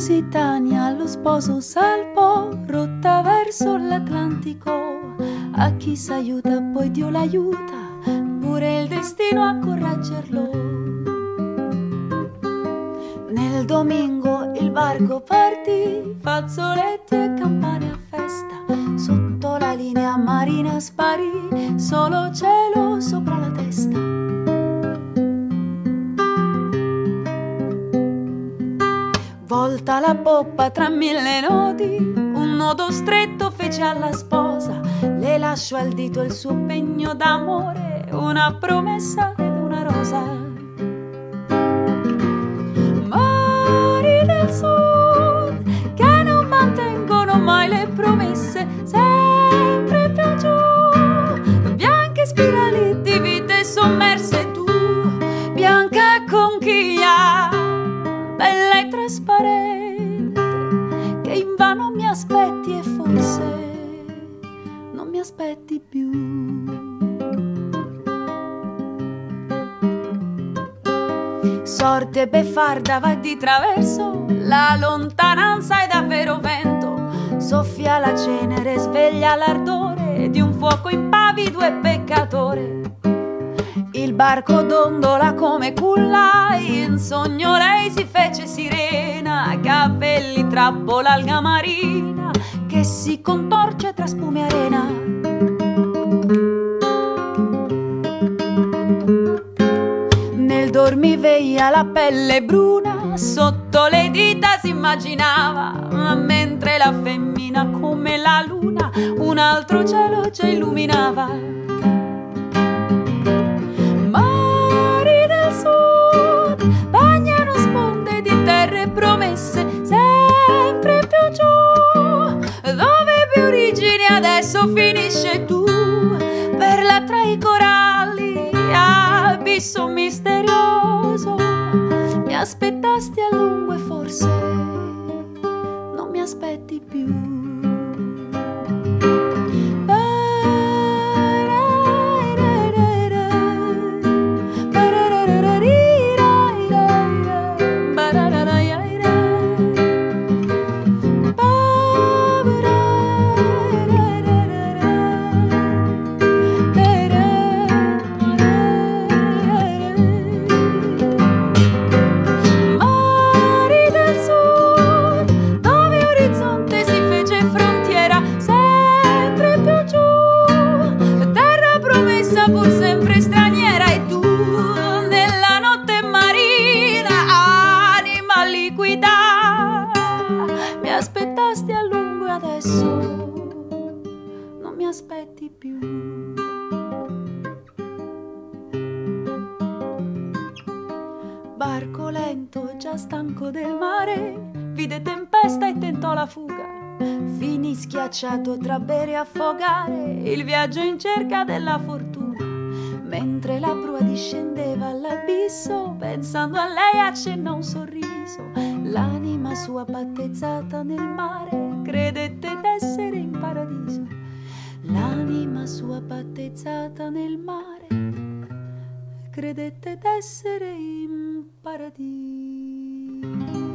Lusitania, lo sposo salpò, rotta verso l'Atlantico. A chi s'aiuta poi Dio l'aiuta, pure il destino a correggerlo. Nel domingo il barco partì, fazzoletti e campane a festa. Sotto la linea marina sparì, solo cielo sopra la testa. Volta la poppa tra mille nodi, un nodo stretto fece alla sposa. Le lascio al dito il suo pegno d'amore, una promessa ed una rosa. Mari del sud che non mantengono mai le promesse, sempre più giù, bianche spirali di vite sommerse. Tu, bianca conchiglia, bella e trasparente, che invano mi aspetti e forse non mi aspetti più. Sorte beffarda va di traverso, la lontananza è davvero vento. Soffia la cenere, sveglia l'ardore di un fuoco impavido e peccatore. Il barco dondola come culla, in sogno lei si fece sirena, capelli trappola l'alga marina che si contorce tra spume e arena. Nel dormiveglia la pelle bruna sotto le dita si immaginava, mentre la femmina come la luna un altro cielo già illuminava. Adesso finisce tu, perla tra i coralli, abisso misterioso. Mi aspettasti a lungo e forse non mi aspetti più. Aspettasti a lungo e adesso non mi aspetti più. Barco lento, già stanco del mare, vide tempesta e tentò la fuga. Finì schiacciato tra bere e affogare il viaggio in cerca della fortuna. Mentre la prua discendeva all'abisso, pensando a lei accennò un sorriso. L'anima sua battezzata nel mare credette d'essere in paradiso. L'anima sua battezzata nel mare credette d'essere in paradiso.